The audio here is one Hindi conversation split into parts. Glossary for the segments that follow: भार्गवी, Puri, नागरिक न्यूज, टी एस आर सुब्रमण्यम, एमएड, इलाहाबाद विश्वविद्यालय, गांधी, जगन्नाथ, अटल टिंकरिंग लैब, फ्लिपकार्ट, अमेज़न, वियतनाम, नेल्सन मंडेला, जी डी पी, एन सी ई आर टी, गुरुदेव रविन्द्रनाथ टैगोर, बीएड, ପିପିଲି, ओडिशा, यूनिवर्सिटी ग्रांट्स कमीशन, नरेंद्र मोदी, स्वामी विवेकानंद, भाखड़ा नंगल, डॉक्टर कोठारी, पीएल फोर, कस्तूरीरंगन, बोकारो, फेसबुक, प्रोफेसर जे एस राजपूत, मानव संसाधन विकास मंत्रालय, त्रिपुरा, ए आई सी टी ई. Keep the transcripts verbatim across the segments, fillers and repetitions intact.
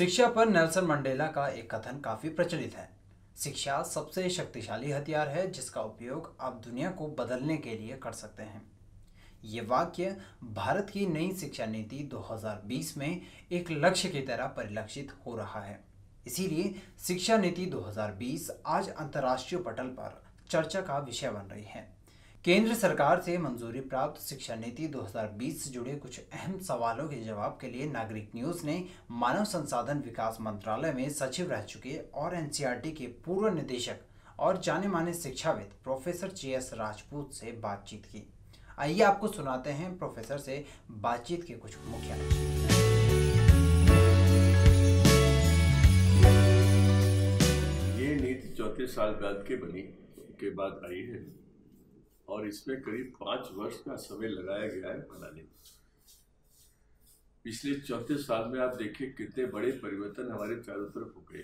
शिक्षा पर नेल्सन मंडेला का एक कथन काफी प्रचलित है। शिक्षा सबसे शक्तिशाली हथियार है जिसका उपयोग आप दुनिया को बदलने के लिए कर सकते हैं। ये वाक्य भारत की नई शिक्षा नीति दो हज़ार बीस में एक लक्ष्य की तरह परिलक्षित हो रहा है। इसीलिए शिक्षा नीति दो हज़ार बीस आज अंतर्राष्ट्रीय पटल पर चर्चा का विषय बन रही है। केंद्र सरकार से मंजूरी प्राप्त शिक्षा नीति दो हज़ार बीस से जुड़े कुछ अहम सवालों के जवाब के लिए नागरिक न्यूज ने मानव संसाधन विकास मंत्रालय में सचिव रह चुके और एन सी ई आर टी के पूर्व निदेशक और जाने माने शिक्षाविद प्रोफेसर जे एस राजपूत से बातचीत की। आइए आपको सुनाते हैं प्रोफेसर से बातचीत के कुछ मुख्य अंश। ये नीति चौंतीस साल बाद के बनी के बाद आई है और इसमें करीब पाँच वर्ष का समय लगाया गया है बनाने में। पिछले चौंतीस साल में आप देखिए कितने बड़े परिवर्तन हमारे चारों तरफ हो गए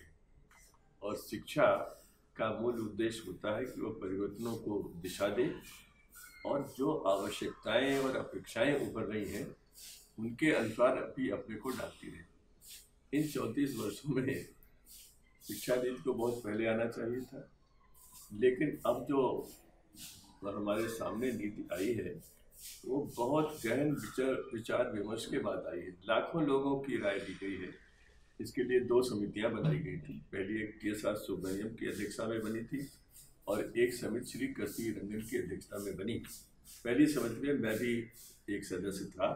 और शिक्षा का मूल उद्देश्य होता है कि वह परिवर्तनों को दिशा दे और जो आवश्यकताएं और अपेक्षाएं उभर रही हैं उनके अनुसार भी अपने को डालती रहे। इन चौंतीस वर्षों में शिक्षा नीति को बहुत पहले आना चाहिए था, लेकिन अब जो और हमारे सामने नीति आई है वो बहुत गहन विचार विचार विमर्श के बाद आई है। लाखों लोगों की राय दी गई है। इसके लिए दो समितियां बनाई गई थी। पहली एक टी एस आर सुब्रमण्यम की अध्यक्षता में बनी थी और एक समिति श्री कस्तूरीरंगन की अध्यक्षता में बनी। पहली समिति में मैं भी एक सदस्य था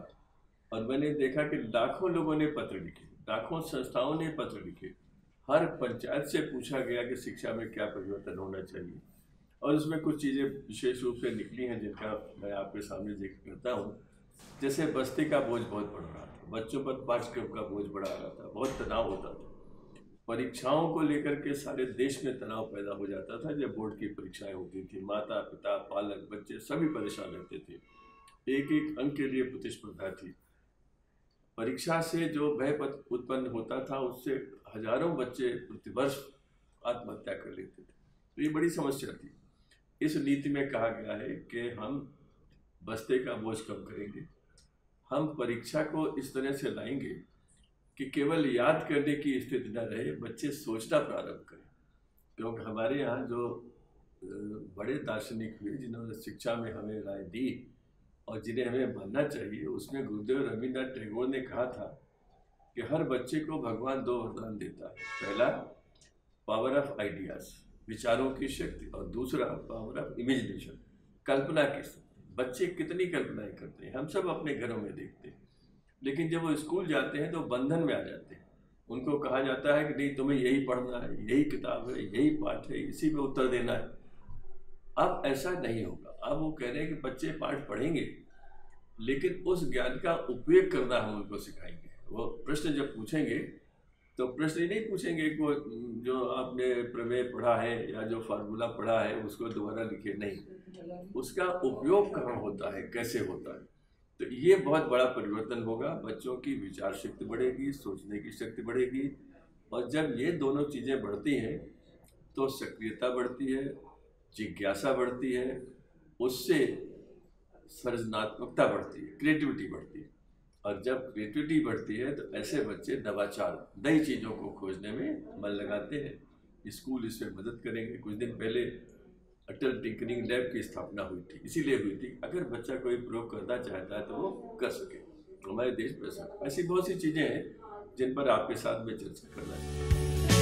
और मैंने देखा कि लाखों लोगों ने पत्र लिखे, लाखों संस्थाओं ने पत्र लिखे। हर पंचायत से पूछा गया कि शिक्षा में क्या परिवर्तन होना चाहिए और उसमें कुछ चीज़ें विशेष रूप से निकली हैं जिनका मैं आपके सामने जिक्र करता हूँ। जैसे बस्ती का बोझ बहुत बढ़ रहा था, बच्चों पर पाठ्यक्रम का बोझ बढ़ रहा था, बहुत तनाव होता था। परीक्षाओं को लेकर के सारे देश में तनाव पैदा हो जाता था। जब बोर्ड की परीक्षाएं होती थी, माता पिता, पालक, बच्चे सभी परेशान रहते थे। एक एक अंक के लिए प्रतिस्पर्धा थी। परीक्षा से जो भय उत्पन्न होता था उससे हजारों बच्चे प्रतिवर्ष आत्महत्या कर लेते थे। तो ये बड़ी समस्या थी। इस नीति में कहा गया है कि हम बस्ते का बोझ कम करेंगे, हम परीक्षा को इस तरह से लाएंगे कि केवल याद करने की स्थिति न रहे, बच्चे सोचना प्रारंभ करें। क्योंकि हमारे यहाँ जो बड़े दार्शनिक हुए जिन्होंने शिक्षा में हमें राय दी और जिन्हें हमें मानना चाहिए, उसमें गुरुदेव रविन्द्रनाथ टैगोर ने कहा था कि हर बच्चे को भगवान दो वरदान देता है। पहला पावर ऑफ आइडियाज़, विचारों की शक्ति, और दूसरा पावर ऑफ इमेजिनेशन, कल्पना की शक्ति। बच्चे कितनी कल्पनाएं करते हैं, हम सब अपने घरों में देखते हैं। लेकिन जब वो स्कूल जाते हैं तो बंधन में आ जाते हैं। उनको कहा जाता है कि नहीं, तुम्हें यही पढ़ना है, यही किताब है, यही पाठ है, इसी पे उत्तर देना है। अब ऐसा नहीं होगा। अब वो कह रहे हैं कि बच्चे पाठ पढ़ेंगे लेकिन उस ज्ञान का उपयोग करना हम उनको सिखाएंगे। वो प्रश्न जब पूछेंगे तो प्रश्न नहीं पूछेंगे को जो आपने प्रमेय पढ़ा है या जो फार्मूला पढ़ा है उसको दोबारा लिखे, नहीं, उसका उपयोग कहाँ होता है, कैसे होता है। तो ये बहुत बड़ा परिवर्तन होगा। बच्चों की विचार शक्ति बढ़ेगी, सोचने की शक्ति बढ़ेगी और जब ये दोनों चीज़ें बढ़ती हैं तो सक्रियता बढ़ती है, जिज्ञासा बढ़ती है, उससे सृजनात्मकता बढ़ती है, क्रिएटिविटी बढ़ती है। और जब क्रिएटिविटी बढ़ती है तो ऐसे बच्चे नवाचार, नई चीज़ों को खोजने में मन लगाते हैं। स्कूल इसमें मदद करेंगे। कुछ दिन पहले अटल टिंकरिंग लैब की स्थापना हुई थी, इसीलिए हुई थी अगर बच्चा कोई प्रयोग करना चाहता है तो वो कर सके, हमारे देश में सके। ऐसी बहुत सी चीज़ें हैं जिन पर आपके साथ में चर्चा करना चाहिए।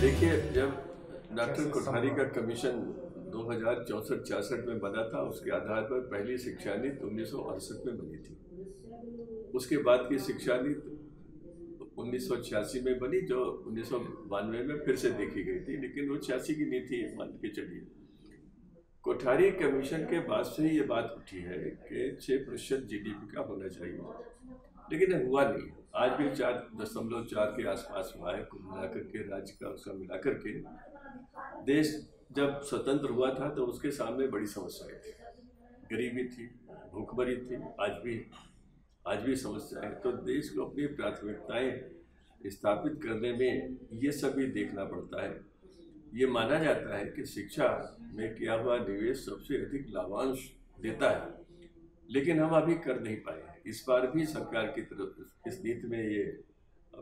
देखिए, जब डॉक्टर कोठारी का कमीशन दो हजार चौंसठ छियासठ में बना था, उसके आधार पर पहली शिक्षा नीति उन्नीस सौ अड़सठ में बनी थी। उसके बाद की शिक्षा नीति उन्नीस सौ छियासी में बनी जो उन्नीस सौ बानवे में फिर से देखी गई थी, लेकिन वो छियासी की नीति मान के चलिए। कोठारी कमीशन के बाद से ये बात उठी है कि छः प्रतिशत जी डी पी का होना चाहिए, लेकिन हुआ नहीं। आज भी चार दशमलव चार के आसपास हुआ है कुल मिलाकर के, राज्य का उसका मिलाकर के। देश जब स्वतंत्र हुआ था तो उसके सामने बड़ी समस्याएं थी, गरीबी थी, भूखमरी थी, आज भी आज भी समस्या है। तो देश को अपनी प्राथमिकताएं स्थापित करने में ये सभी देखना पड़ता है। ये माना जाता है कि शिक्षा में किया हुआ निवेश सबसे अधिक लाभांश देता है, लेकिन हम अभी कर नहीं पाए हैं। इस बार भी सरकार की तरफ इस नीति में ये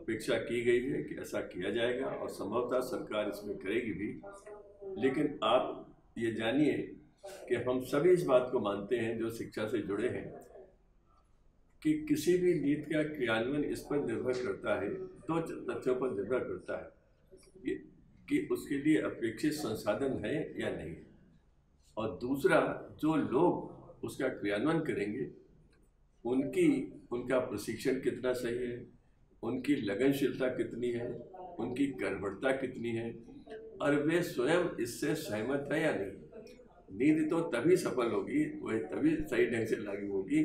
अपेक्षा की गई है कि ऐसा किया जाएगा और संभवतः सरकार इसमें करेगी भी। लेकिन आप ये जानिए कि हम सभी इस बात को मानते हैं जो शिक्षा से जुड़े हैं कि किसी भी नीति का क्रियान्वयन इस पर निर्भर करता है, दो तथ्यों पर निर्भर करता है कि उसके लिए अपेक्षित संसाधन है या नहीं, और दूसरा जो लोग उसका क्रियान्वयन करेंगे उनकी उनका प्रशिक्षण कितना सही है, उनकी लगनशीलता कितनी है, उनकी कर्मठता कितनी है, और वे स्वयं इससे सहमत है या नहीं। नीति तो तभी सफल होगी, वह तभी सही ढंग से लागू होगी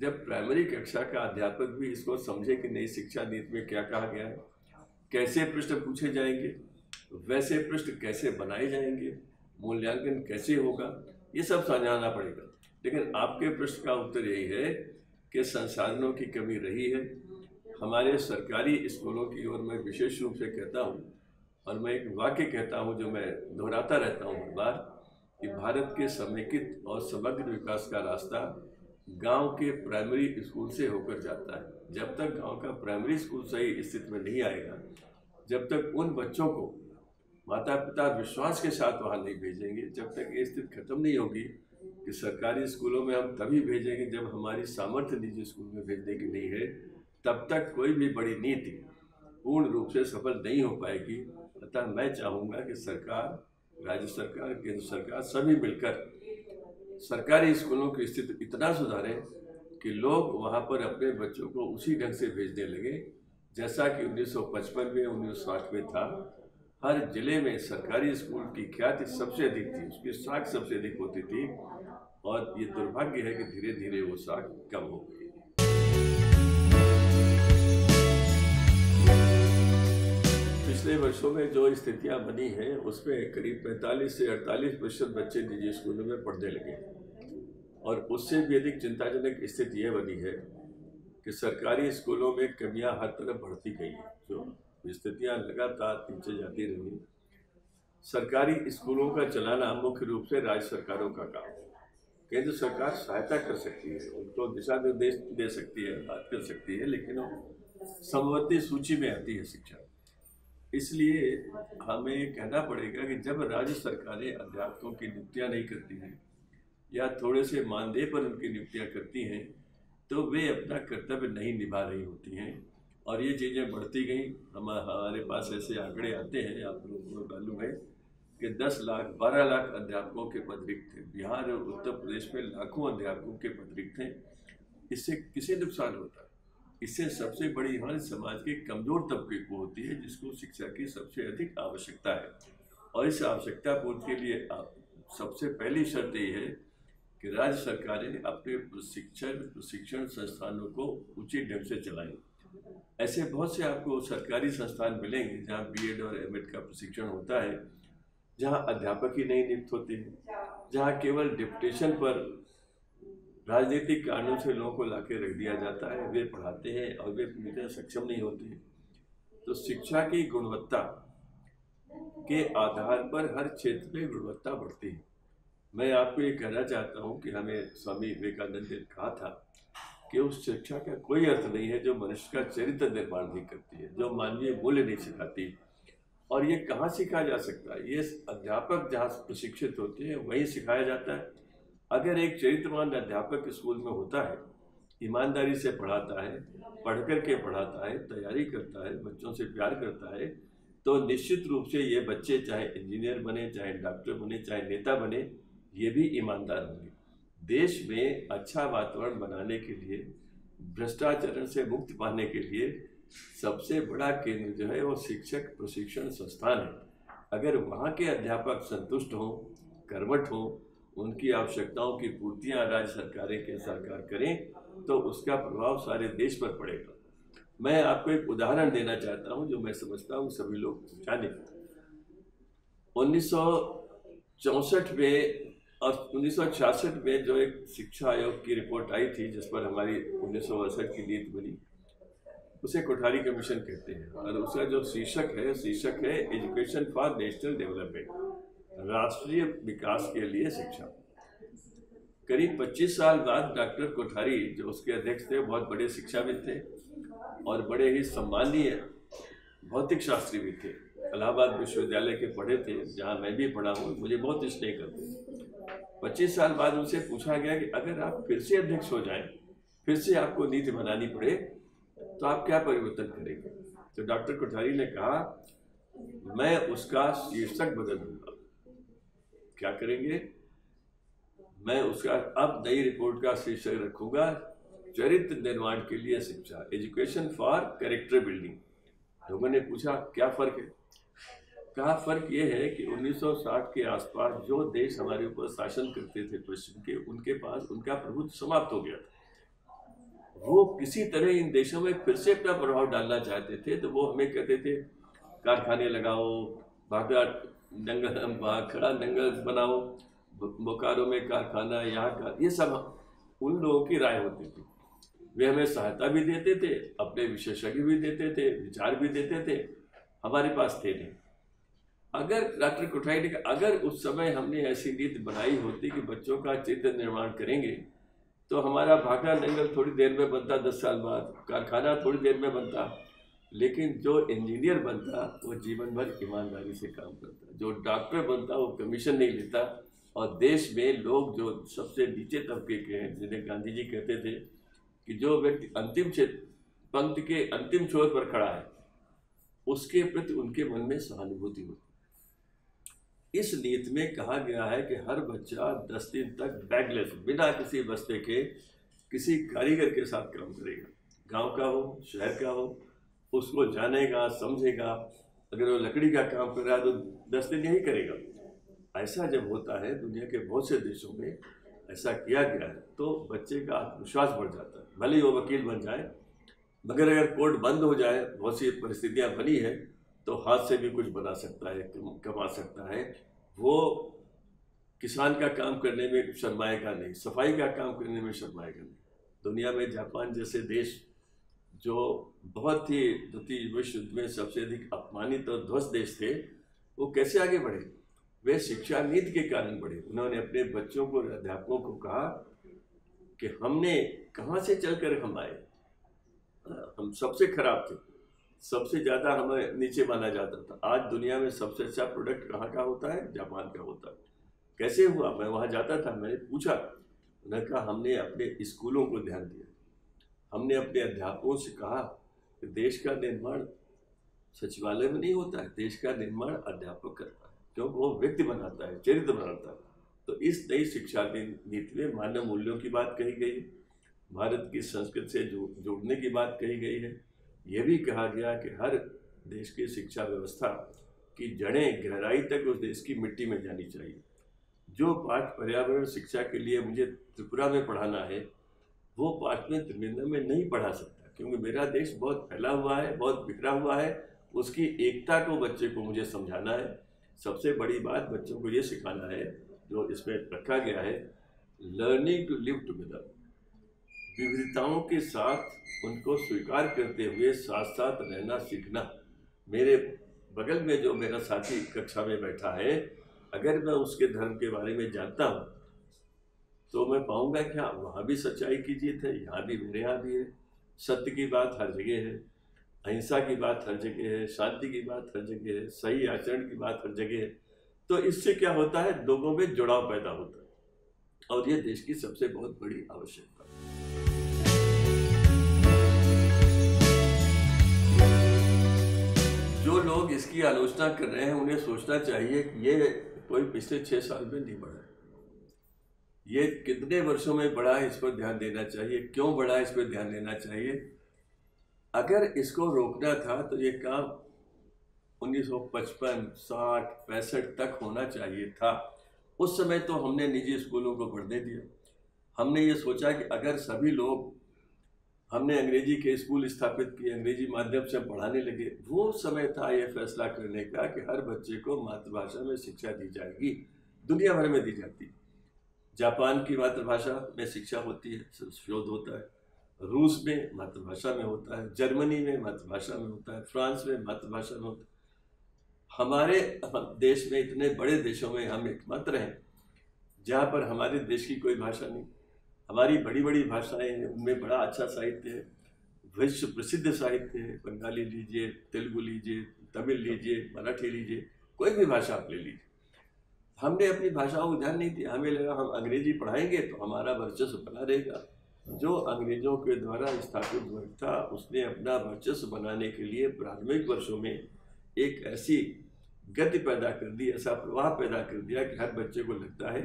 जब प्राइमरी कक्षा का अध्यापक भी इसको समझे कि नई शिक्षा नीति में क्या कहा गया है, कैसे प्रश्न पूछे जाएंगे, वैसे प्रश्न कैसे बनाए जाएंगे, मूल्यांकन कैसे होगा, ये सब समझाना पड़ेगा। लेकिन आपके प्रश्न का उत्तर यही है कि संसाधनों की कमी रही है। हमारे सरकारी स्कूलों की ओर मैं विशेष रूप से कहता हूँ, और मैं एक वाक्य कहता हूँ जो मैं दोहराता रहता हूँ हर बार, कि भारत के समेकित और समग्र विकास का रास्ता गाँव के प्राइमरी स्कूल से होकर जाता है। जब तक गाँव का प्राइमरी स्कूल सही स्थिति में नहीं आएगा, जब तक उन बच्चों को माता पिता विश्वास के साथ वहाँ नहीं भेजेंगे, जब तक ये स्थिति खत्म नहीं होगी कि सरकारी स्कूलों में हम तभी भेजेंगे जब हमारी सामर्थ्य निजी स्कूल में भेजने की नहीं है, तब तक कोई भी बड़ी नीति पूर्ण रूप से सफल नहीं हो पाएगी। अतः मैं चाहूँगा कि सरकार, राज्य सरकार, केंद्र सरकार सभी मिलकर सरकारी स्कूलों की स्थिति इतना सुधारें कि लोग वहाँ पर अपने बच्चों को उसी ढंग से भेजने लगे जैसा कि उन्नीस सौ पचपन में उन्नीस सौ साठ में था। हर ज़िले में सरकारी स्कूल की ख्याति सबसे अधिक थी, उसकी साख सबसे अधिक होती थी, और ये दुर्भाग्य है कि धीरे धीरे वो साख कम हो गई। पिछले वर्षों में जो स्थितियां बनी हैं उसमें करीब पैंतालीस से अड़तालीस प्रतिशत बच्चे निजी स्कूलों में पढ़ने लगे, और उससे भी अधिक चिंताजनक स्थिति यह बनी है कि सरकारी स्कूलों में कमियाँ हर तरफ बढ़ती गई हैं। जो स्थितियाँ लगातार पीछे जाती रही। सरकारी स्कूलों का चलाना मुख्य रूप से राज्य सरकारों का काम है। केंद्र सरकार सहायता कर सकती है, उनको दिशा निर्देश दे सकती है, बात कर सकती है, लेकिन समवर्ती सूची में आती है शिक्षा। इसलिए हमें कहना पड़ेगा कि जब राज्य सरकारें अध्यापकों की नियुक्तियाँ नहीं करती हैं या थोड़े से मानदेय पर उनकी नियुक्तियाँ करती हैं तो वे अपना कर्तव्य नहीं निभा रही होती हैं, और ये चीज़ें बढ़ती गई। हम हमारे पास ऐसे आंकड़े आते हैं, आप लोगों को मालूम है कि दस लाख बारह लाख अध्यापकों के पद रिक्त थे। बिहार और उत्तर प्रदेश में लाखों अध्यापकों के पद रिक्त थे। इससे किसे नुकसान होता है? इससे सबसे बड़ी हानि समाज के कमज़ोर तबके को होती है, जिसको शिक्षा की सबसे अधिक आवश्यकता है। और इस आवश्यकता पूर्ति के लिए आप सबसे पहली शर्त ये है कि राज्य सरकारें अपने प्रशिक्षण प्रशिक्षण संस्थानों को उचित ढंग से चलाएँ। ऐसे बहुत से आपको सरकारी संस्थान मिलेंगे जहाँ बीएड और एमएड का प्रशिक्षण होता है, जहाँ अध्यापक ही नहीं नियुक्त होते हैं, जहाँ केवल डिप्टेशन पर राजनीतिक कारणों से लोगों को लाके रख दिया जाता है। वे पढ़ाते हैं और वे पूरी तरह सक्षम नहीं होते हैं। तो शिक्षा की गुणवत्ता के आधार पर हर क्षेत्र में गुणवत्ता बढ़ती है। मैं आपको ये कहना चाहता हूँ कि हमें स्वामी विवेकानंद ने कहा था कि उस शिक्षा का कोई अर्थ नहीं है जो मनुष्य का चरित्र निर्माण नहीं करती है, जो मानवीय मूल्य नहीं सिखाती। और ये कहाँ सिखाया जा सकता है? ये अध्यापक जहाँ प्रशिक्षित होते हैं वहीं सिखाया जाता है। अगर एक चरित्रवान अध्यापक स्कूल में होता है, ईमानदारी से पढ़ाता है, पढ़ कर के पढ़ाता है, तैयारी करता है, बच्चों से प्यार करता है, तो निश्चित रूप से ये बच्चे चाहे इंजीनियर बने, चाहे डॉक्टर बने, चाहे नेता बने, ये भी ईमानदार होंगे। देश में अच्छा वातावरण बनाने के लिए, भ्रष्टाचरण से मुक्त पाने के लिए सबसे बड़ा केंद्र जो है वो शिक्षक प्रशिक्षण संस्थान है। अगर वहाँ के अध्यापक संतुष्ट हों, कर्मठ हों, उनकी आवश्यकताओं की पूर्तियाँ राज्य सरकारें के सरकार करें तो उसका प्रभाव सारे देश पर पड़ेगा। मैं आपको एक उदाहरण देना चाहता हूँ जो मैं समझता हूँ सभी लोग जाने। उन्नीस सौ चौंसठ में और उन्नीस सौ छियासठ में जो एक शिक्षा आयोग की रिपोर्ट आई थी, जिस पर हमारी उन्नीस सौ अड़सठ की नीति बनी, उसे कोठारी कमीशन कहते हैं। और उसका जो शीर्षक है शीर्षक है एजुकेशन फॉर नेशनल डेवलपमेंट, राष्ट्रीय विकास के लिए शिक्षा। करीब पच्चीस साल बाद डॉक्टर कोठारी जो उसके अध्यक्ष थे बहुत बड़े शिक्षाविद थे और बड़े ही सम्मानीय भौतिक शास्त्री भी थे। इलाहाबाद विश्वविद्यालय के पढ़े थे, जहाँ मैं भी पढ़ा हूँ, मुझे बहुत स्नेह करते। पच्चीस साल बाद उनसे पूछा गया कि अगर आप फिर से अध्यक्ष हो जाएं, फिर से आपको नीति बनानी पड़े तो आप क्या परिवर्तन करेंगे। तो डॉक्टर कोठारी ने कहा मैं उसका शीर्षक बदल दूंगा। क्या करेंगे? मैं उसका अब नई रिपोर्ट का शीर्षक रखूंगा चरित्र निर्माण के लिए शिक्षा, एजुकेशन फॉर कैरेक्टर बिल्डिंग। लोगों ने पूछा क्या फर्क है? कहा फर्क यह है कि उन्नीस सौ साठ के आसपास जो देश हमारे ऊपर शासन करते थे पश्चिम के, उनके पास उनका प्रभुत्व समाप्त हो गया था। वो किसी तरह इन देशों में फिर से अपना प्रभाव डालना चाहते थे तो वो हमें कहते थे कारखाने लगाओ, भाखड़ा नंगल भाखड़ा नंगल बनाओ, बोकारो में कारखाना, यहाँ का, ये सब उन लोगों की राय होती थी। वे हमें सहायता भी देते थे, अपने विशेषज्ञ भी देते थे, विचार भी देते थे, हमारे पास थे नहीं। अगर डॉक्टर कोठारी ने कहा अगर उस समय हमने ऐसी नीति बनाई होती कि बच्चों का चरित्र निर्माण करेंगे तो हमारा भाखड़ा नंगल थोड़ी देर में बनता, दस साल बाद कारखाना थोड़ी देर में बनता, लेकिन जो इंजीनियर बनता वो जीवन भर ईमानदारी से काम करता, जो डॉक्टर बनता वो कमीशन नहीं लेता। और देश में लोग जो सबसे नीचे तबके के हैं, जिन्हें गांधी जी कहते थे कि जो व्यक्ति अंतिम पंक्ति के अंतिम छोर पर खड़ा है उसके प्रति उनके मन में सहानुभूति होती। इस नीति में कहा गया है कि हर बच्चा दस दिन तक बैगलेस बिना किसी बस्ते के किसी कारीगर के साथ काम करेगा, गांव का हो शहर का हो, उसको जानेगा समझेगा। अगर वो लकड़ी का काम कर रहा है तो दस दिन यही करेगा। ऐसा जब होता है दुनिया के बहुत से देशों में ऐसा किया गया है तो बच्चे का आत्मविश्वास बढ़ जाता है। भले ही वो वकील बन जाए, मगर अगर कोर्ट बंद हो जाए, बहुत सी परिस्थितियाँ बनी है, तो हाथ से भी कुछ बना सकता है, कमा सकता है। वो किसान का काम करने में शर्माएगा नहीं, सफाई का काम करने में शर्माएगा नहीं। दुनिया में जापान जैसे देश जो बहुत ही द्वितीय विश्व युद्ध में सबसे अधिक अपमानित और ध्वस्त देश थे, वो कैसे आगे बढ़े? वे शिक्षा नीति के कारण बढ़े। उन्होंने अपने बच्चों को, अध्यापकों को कहा कि हमने कहाँ से चलकर हम आए, हम सबसे खराब थे, सबसे ज़्यादा हमें नीचे माना जाता था। आज दुनिया में सबसे अच्छा प्रोडक्ट कहाँ का होता है? जापान का होता है। कैसे हुआ? मैं वहाँ जाता था, मैंने पूछा, उन्होंने कहा हमने अपने स्कूलों को ध्यान दिया, हमने अपने अध्यापकों से कहा कि देश का निर्माण सचिवालय में नहीं होता है, देश का निर्माण अध्यापक करता है, क्योंकि वो व्यक्ति बनाता है, चरित्र बनाता है। तो इस नई शिक्षा नीति में मानव मूल्यों की बात कही गई है, भारत की संस्कृति से जोड़ने की बात कही गई है। यह भी कहा गया कि हर देश की शिक्षा व्यवस्था की जड़ें गहराई तक उस देश की मिट्टी में जानी चाहिए। जो पाठ पर्यावरण शिक्षा के लिए मुझे त्रिपुरा में पढ़ाना है वो पाठ में त्रिवेंद्र में नहीं पढ़ा सकता, क्योंकि मेरा देश बहुत फैला हुआ है, बहुत बिखरा हुआ है, उसकी एकता को बच्चे को मुझे समझाना है। सबसे बड़ी बात बच्चों को ये सिखाना है जो इसमें रखा गया है, लर्निंग टू लिव टुगेदर, विविधताओं के साथ उनको स्वीकार करते हुए साथ साथ रहना सीखना। मेरे बगल में जो मेरा साथी कक्षा में बैठा है, अगर मैं उसके धर्म के बारे में जानता हूँ तो मैं पाऊंगा क्या वहाँ भी सच्चाई की जीत है, यहाँ भी, मेरे यहाँ भी है। सत्य की बात हर जगह है, अहिंसा की बात हर जगह है, शांति की बात हर जगह है, सही आचरण की बात हर जगह है। तो इससे क्या होता है? लोगों में जुड़ाव पैदा होता है और ये देश की सबसे बहुत बड़ी आवश्यकता है। जो लोग इसकी आलोचना कर रहे हैं उन्हें सोचना चाहिए कि ये कोई पिछले छः साल में नहीं बढ़ा है, ये कितने वर्षों में बढ़ा है, इस पर ध्यान देना चाहिए। क्यों बढ़ा है इस पर ध्यान देना चाहिए। अगर इसको रोकना था तो ये काम उन्नीस सौ पचपन, साठ, पैंसठ तक होना चाहिए था। उस समय तो हमने निजी स्कूलों को बढ़ने दिया। हमने ये सोचा कि अगर सभी लोग, हमने अंग्रेजी के स्कूल स्थापित किए, अंग्रेजी माध्यम से पढ़ाने लगे। वो समय था ये फैसला करने का कि हर बच्चे को मातृभाषा में शिक्षा दी जाएगी। दुनिया भर में दी जाती है, जापान की मातृभाषा में शिक्षा होती है, शोध होता है, रूस में मातृभाषा में होता है, जर्मनी में मातृभाषा में होता है, फ्रांस में मातृभाषा में होता है। हमारे देश में, इतने बड़े देशों में हम एकमात्र हैं जहाँ पर हमारे देश की कोई भाषा नहीं। हमारी बड़ी बड़ी भाषाएं हैं, उनमें बड़ा अच्छा साहित्य है, विश्व प्रसिद्ध साहित्य है। बंगाली लीजिए, तेलुगु लीजिए, तमिल लीजिए, मराठी लीजिए, कोई भी भाषा आप ले लीजिए। हमने अपनी भाषाओं को ध्यान नहीं दिया, हमें लगा हम अंग्रेजी पढ़ाएंगे तो हमारा वर्चस्व बना रहेगा। जो अंग्रेजों के द्वारा स्थापित हुआ था, उसने अपना वर्चस्व बनाने के लिए प्रारंभिक वर्षों में एक ऐसी गति पैदा कर दी, ऐसा प्रवाह पैदा कर दिया कि हर बच्चे को लगता है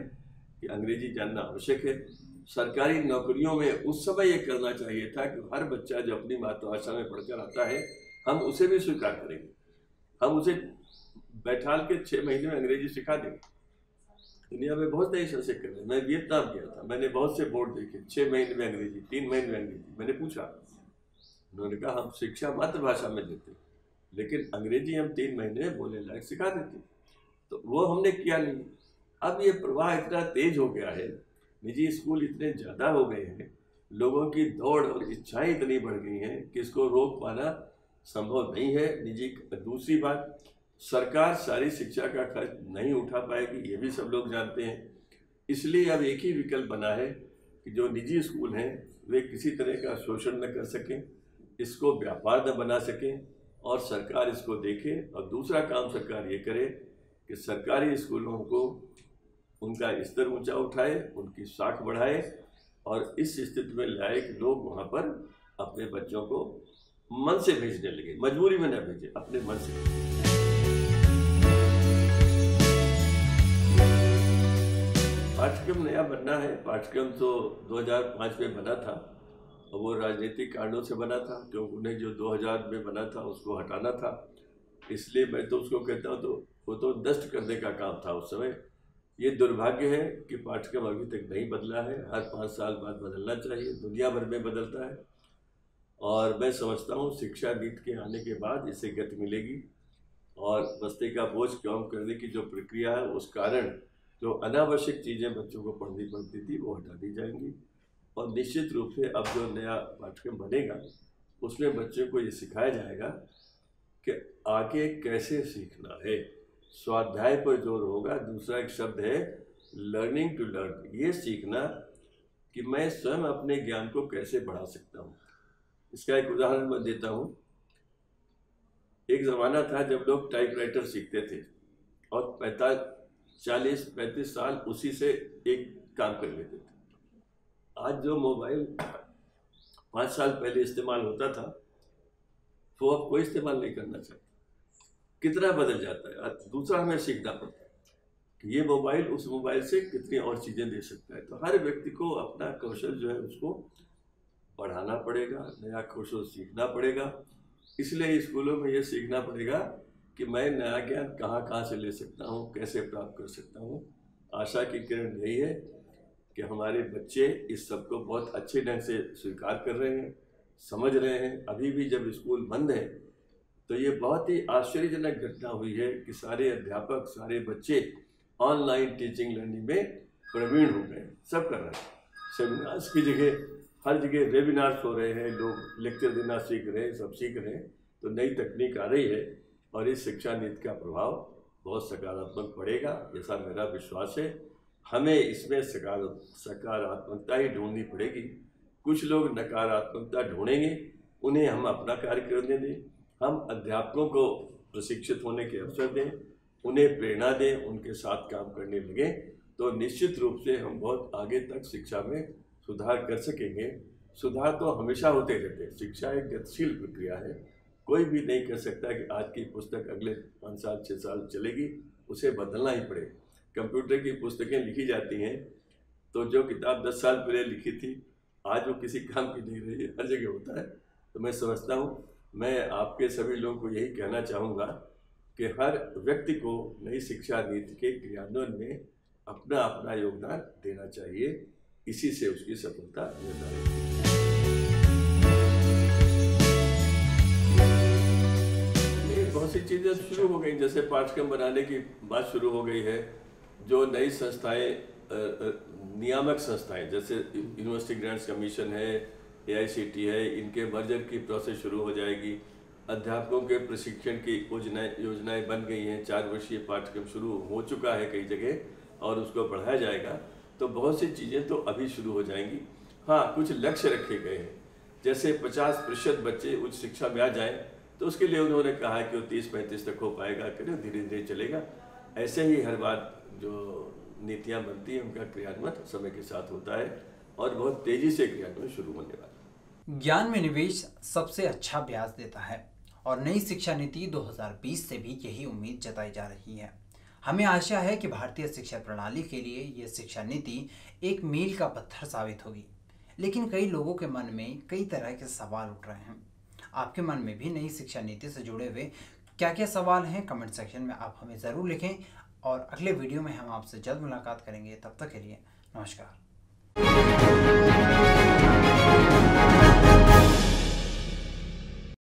कि अंग्रेजी जानना आवश्यक है। सरकारी नौकरियों में उस समय ये करना चाहिए था कि हर बच्चा जो अपनी मातृभाषा में पढ़कर आता है, हम उसे भी स्वीकार करेंगे, हम उसे बैठाल के छः महीने में अंग्रेजी सिखा देंगे। दुनिया में बहुत देश ऐसे कर रहे हैं। मैं वियतनाम गया था, मैंने बहुत से बोर्ड देखे, छः महीने में अंग्रेजी, तीन महीने में अंग्रेजी। मैंने पूछा, उन्होंने कहा हम शिक्षा मातृभाषा में देते हैं लेकिन अंग्रेजी हम तीन महीने में बोलने लायक सिखा देते, तो वो हमने किया नहीं। अब ये प्रवाह इतना तेज हो गया है, निजी स्कूल इतने ज़्यादा हो गए हैं, लोगों की दौड़ और इच्छाएं इतनी बढ़ गई हैं कि इसको रोक पाना संभव नहीं है। निजी दूसरी बात, सरकार सारी शिक्षा का खर्च नहीं उठा पाएगी, ये भी सब लोग जानते हैं। इसलिए अब एक ही विकल्प बना है कि जो निजी स्कूल हैं वे किसी तरह का शोषण न कर सकें, इसको व्यापार न बना सकें और सरकार इसको देखे। और दूसरा काम सरकार ये करे कि सरकारी स्कूलों को उनका स्तर ऊंचा उठाए, उनकी साख बढ़ाए और इस स्थिति में लाए कि लोग वहाँ पर अपने बच्चों को मन से भेजने लगे, मजबूरी में न भेजे, अपने मन से। पाठ्यक्रम नया बनना है। पाठ्यक्रम तो दो हज़ार पाँच में बना था, वो राजनीतिक कारणों से बना था, क्योंकि उन्हें जो दो हज़ार में बना था उसको हटाना था। इसलिए मैं तो उसको कहता हूँ, तो वो तो नष्ट करने का काम था उस समय। ये दुर्भाग्य है कि पाठ्यक्रम अभी तक नहीं बदला है, हर पाँच साल बाद बदलना चाहिए, दुनिया भर में बदलता है। और मैं समझता हूँ शिक्षा नीति के आने के बाद इसे गति मिलेगी और बस्ते का बोझ कम करने की जो प्रक्रिया है, उस कारण जो अनावश्यक चीज़ें बच्चों को पढ़नी पड़ती थी वो हटा दी जाएंगी। और निश्चित रूप से अब जो नया पाठ्यक्रम बनेगा उसमें बच्चों को ये सिखाया जाएगा कि आगे कैसे सीखना है। स्वाध्याय पर जोर होगा। दूसरा एक शब्द है लर्निंग टू लर्न, ये सीखना कि मैं स्वयं अपने ज्ञान को कैसे बढ़ा सकता हूँ। इसका एक उदाहरण मैं देता हूँ। एक ज़माना था जब लोग टाइपराइटर सीखते थे और पैंतालीस चालीस पैंतीस साल उसी से एक काम कर लेते थे। आज जो मोबाइल पाँच साल पहले इस्तेमाल होता था वो अब कोई इस्तेमाल नहीं करना चाहता। कितना बदल जाता है। दूसरा हमें सीखना पड़ता है कि ये मोबाइल उस मोबाइल से कितनी और चीज़ें दे सकता है। तो हर व्यक्ति को अपना कौशल जो है उसको बढ़ाना पड़ेगा, नया कौशल सीखना पड़ेगा। इसलिए स्कूलों में ये सीखना पड़ेगा कि मैं नया ज्ञान कहाँ कहाँ से ले सकता हूँ, कैसे प्राप्त कर सकता हूँ। आशा की किरण यही है कि हमारे बच्चे इस सब को बहुत अच्छे ढंग से स्वीकार कर रहे हैं, समझ रहे हैं। अभी भी जब स्कूल बंद है तो ये बहुत ही आश्चर्यजनक घटना हुई है कि सारे अध्यापक, सारे बच्चे ऑनलाइन टीचिंग लर्निंग में प्रवीण हो गए। सब कर रहे हैं, सेमिनार्स की जगह हर जगह वेबिनार्स हो रहे हैं, लोग लेक्चर देना सीख रहे हैं, सब सीख रहे हैं। तो नई तकनीक आ रही है और इस शिक्षा नीति का प्रभाव बहुत सकारात्मक पड़ेगा, ऐसा मेरा विश्वास है। हमें इसमें सकारात्मकता ही ढूंढनी पड़ेगी। कुछ लोग नकारात्मकता ढूंढेंगे, उन्हें हम अपना कार्य करने दें। हम अध्यापकों को प्रशिक्षित होने के अवसर दें, उन्हें प्रेरणा दें, उनके साथ काम करने लगें, तो निश्चित रूप से हम बहुत आगे तक शिक्षा में सुधार कर सकेंगे। सुधार तो हमेशा होते रहते हैं। शिक्षा एक गतिशील प्रक्रिया है। कोई भी नहीं कह सकता कि आज की पुस्तक अगले पाँच साल छः साल चलेगी, उसे बदलना ही पड़ेगा। कंप्यूटर की पुस्तकें लिखी जाती हैं तो जो किताब दस साल पहले लिखी थी आज वो किसी काम की नहीं रही है, हर जगह होता है। तो मैं समझता हूँ, मैं आपके सभी लोगों को यही कहना चाहूँगा कि हर व्यक्ति को नई शिक्षा नीति के क्रियान्वयन में अपना अपना योगदान देना चाहिए, इसी से उसकी सफलता निर्धारित होती है। बहुत सी चीज़ें शुरू हो गई, जैसे पाठ्यक्रम बनाने की बात शुरू हो गई है। जो नई संस्थाएं, नियामक संस्थाएं जैसे यूनिवर्सिटी ग्रांट्स कमीशन है, ए आई सी टी ई है, इनके मर्जर की प्रोसेस शुरू हो जाएगी। अध्यापकों के प्रशिक्षण की योजनाएं योजनाएं बन गई हैं, चार वर्षीय पाठ्यक्रम शुरू हो चुका है कई जगह और उसको बढ़ाया जाएगा। तो बहुत सी चीज़ें तो अभी शुरू हो जाएंगी। हाँ, कुछ लक्ष्य रखे गए हैं, जैसे पचास प्रतिशत बच्चे उच्च शिक्षा में आ जाएं, तो उसके लिए उन्होंने कहा है कि वो तीस पैंतीस तक हो पाएगा, कि धीरे धीरे चलेगा। ऐसे ही हर बार जो नीतियाँ बनती हैं उनका क्रियान्वयन समय के साथ होता है और बहुत तेजी से क्रियान्वयन शुरू होने वाला है। ज्ञान में निवेश सबसे अच्छा ब्याज देता है और नई शिक्षा नीति दो हज़ार बीस से भी यही उम्मीद जताई जा रही है। हमें आशा है कि भारतीय शिक्षा प्रणाली के लिए ये शिक्षा नीति एक मील का पत्थर साबित होगी। लेकिन कई लोगों के मन में कई तरह के सवाल उठ रहे हैं। आपके मन में भी नई शिक्षा नीति से जुड़े हुए क्या क्या सवाल हैं, कमेंट सेक्शन में आप हमें ज़रूर लिखें और अगले वीडियो में हम आपसे जल्द मुलाकात करेंगे। तब तक के लिए नमस्कार।